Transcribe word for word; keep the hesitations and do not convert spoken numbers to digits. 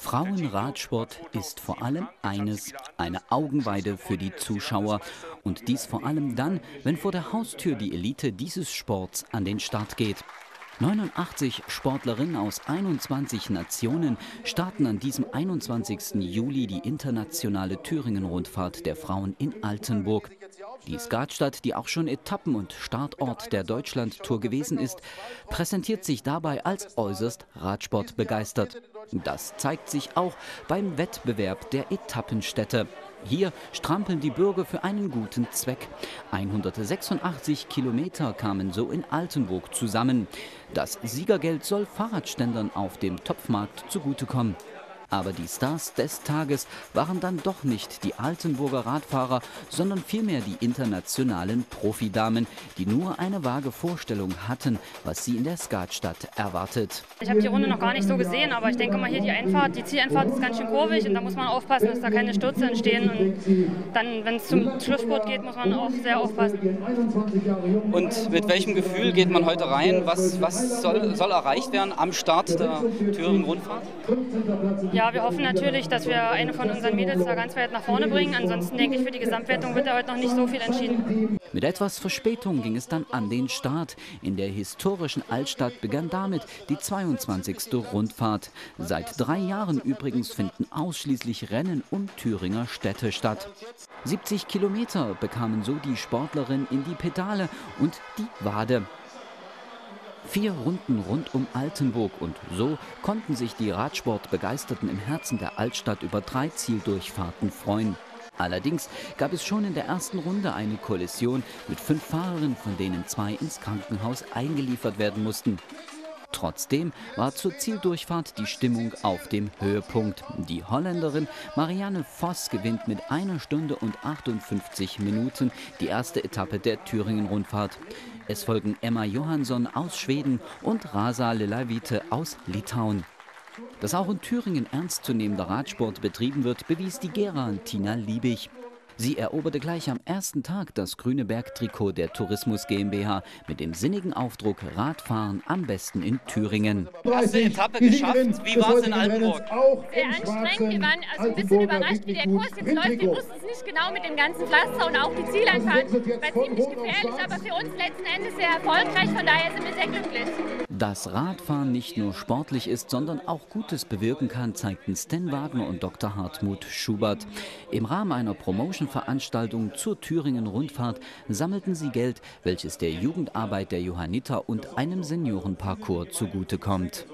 Frauenradsport ist vor allem eines, eine Augenweide für die Zuschauer. Und dies vor allem dann, wenn vor der Haustür die Elite dieses Sports an den Start geht. neunundachtzig Sportlerinnen aus einundzwanzig Nationen starten an diesem einundzwanzigsten Juli die internationale Thüringen-Rundfahrt der Frauen in Altenburg. Die Skatstadt, die auch schon Etappen- und Startort der Deutschland-Tour gewesen ist, präsentiert sich dabei als äußerst radsportbegeistert. Das zeigt sich auch beim Wettbewerb der Etappenstädte. Hier strampeln die Bürger für einen guten Zweck. hundertsechsundachtzig Kilometer kamen so in Altenburg zusammen. Das Siegergeld soll Fahrradständern auf dem Topfmarkt zugutekommen. Aber die Stars des Tages waren dann doch nicht die Altenburger Radfahrer, sondern vielmehr die internationalen Profidamen, die nur eine vage Vorstellung hatten, was sie in der Skatstadt erwartet. Ich habe die Runde noch gar nicht so gesehen, aber ich denke mal hier die Einfahrt, die Zieleinfahrt ist ganz schön kurvig und da muss man aufpassen, dass da keine Stürze entstehen. Und dann, wenn es zum Schlusssport geht, muss man auch sehr aufpassen. Und mit welchem Gefühl geht man heute rein? Was, was soll, soll erreicht werden am Start der Thüringen-Rundfahrt? Ja, Ja, wir hoffen natürlich, dass wir eine von unseren Mädels da ganz weit nach vorne bringen. Ansonsten denke ich, für die Gesamtwertung wird da heute noch nicht so viel entschieden. Mit etwas Verspätung ging es dann an den Start. In der historischen Altstadt begann damit die zweiundzwanzigste Rundfahrt. Seit drei Jahren übrigens finden ausschließlich Rennen um Thüringer Städte statt. siebzig Kilometer bekamen so die Sportlerinnen in die Pedale und die Wade. Vier Runden rund um Altenburg und so konnten sich die Radsportbegeisterten im Herzen der Altstadt über drei Zieldurchfahrten freuen. Allerdings gab es schon in der ersten Runde eine Kollision mit fünf Fahrerinnen, von denen zwei ins Krankenhaus eingeliefert werden mussten. Trotzdem war zur Zieldurchfahrt die Stimmung auf dem Höhepunkt. Die Holländerin Marianne Voss gewinnt mit einer Stunde und achtundfünfzig Minuten die erste Etappe der Thüringen-Rundfahrt. Es folgen Emma Johansson aus Schweden und Rasa Lillavite aus Litauen. Dass auch in Thüringen ernstzunehmender Radsport betrieben wird, bewies die Gärerin Tina Liebig. Sie eroberte gleich am ersten Tag das grüne Bergtrikot der Tourismus GmbH mit dem sinnigen Aufdruck Radfahren am besten in Thüringen. Erste Etappe geschafft. Wie war es in Altenburg? Sehr anstrengend. Wir waren also ein bisschen überrascht, wie der Kurs jetzt läuft. Wir wussten es nicht genau mit dem ganzen Pflaster und auch die Zieleinfahrt. War ziemlich gefährlich, aber für uns letzten Endes sehr erfolgreich. Von daher sind wir sehr glücklich. Dass Radfahren nicht nur sportlich ist, sondern auch Gutes bewirken kann, zeigten Sten Wagner und Doktor Hartmut Schubert. Im Rahmen einer Promotion-Veranstaltung zur Thüringen-Rundfahrt sammelten sie Geld, welches der Jugendarbeit der Johanniter und einem Seniorenparcours zugutekommt.